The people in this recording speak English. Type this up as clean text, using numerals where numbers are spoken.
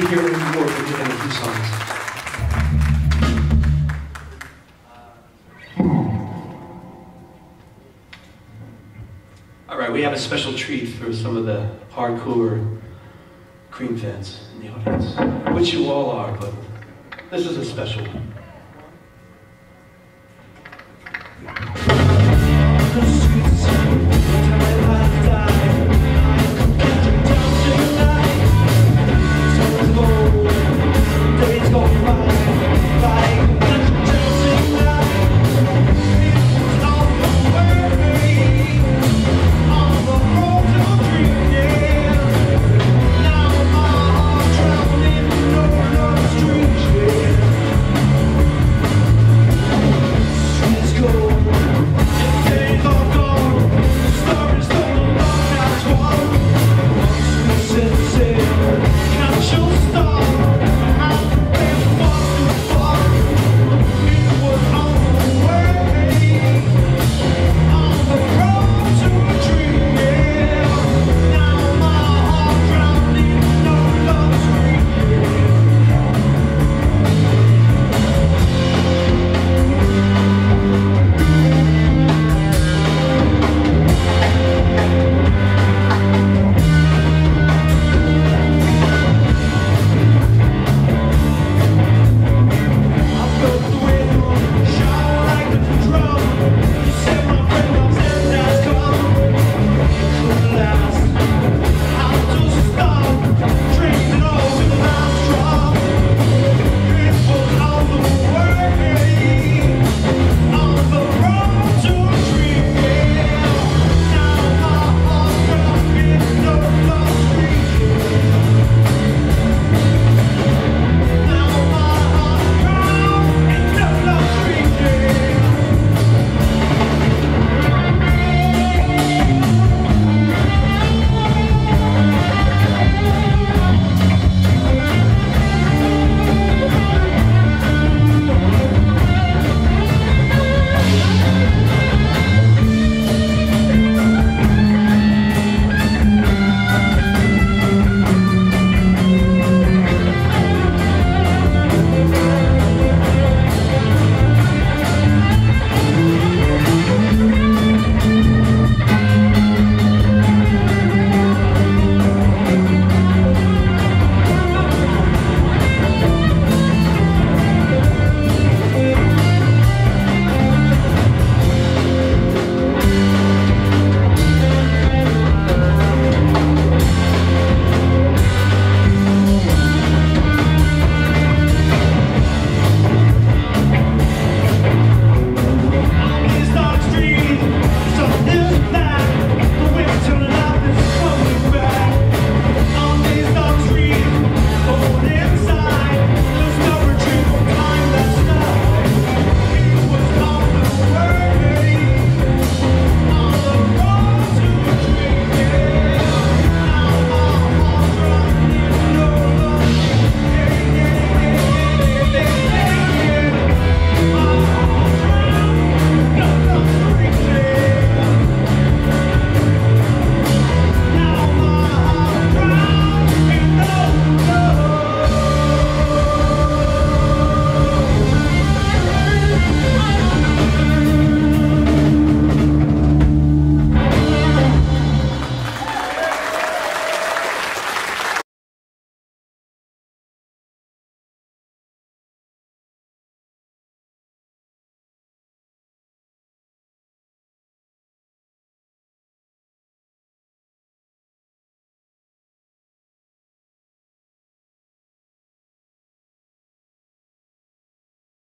be here in New York if you have two songs. Alright, we have a special treat for some of the hardcore Cream fans in the audience, which you all are, but this is a special one.